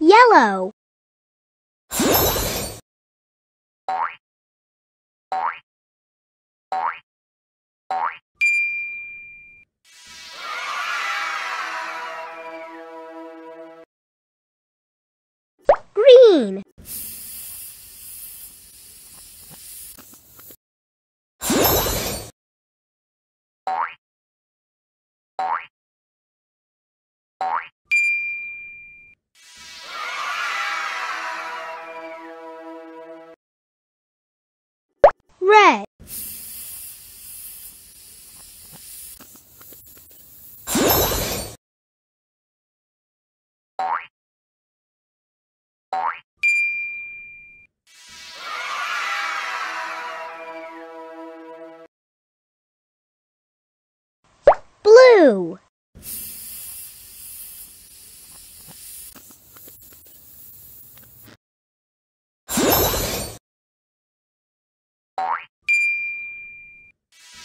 Yellow. Green. Red. Blue. Purple.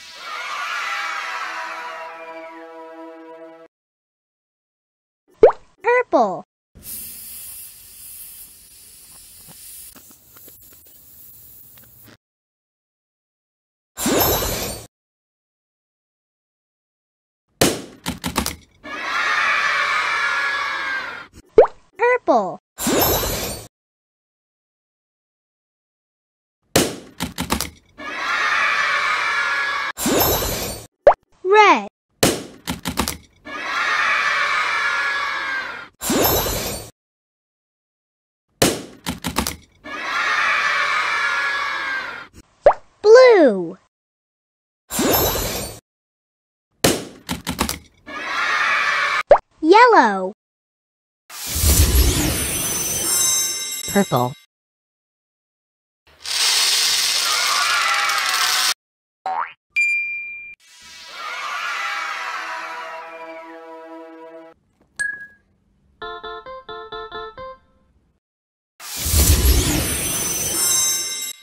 Purple. Red. Blue. Yellow. Purple.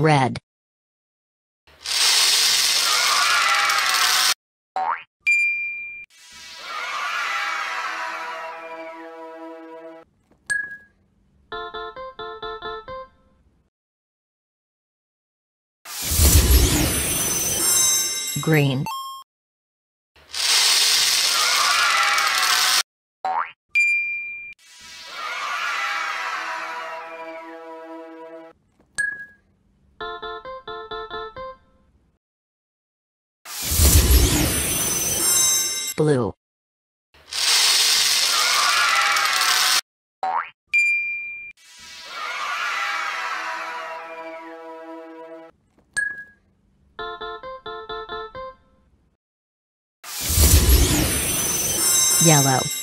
Red. Green. Blue. Yellow.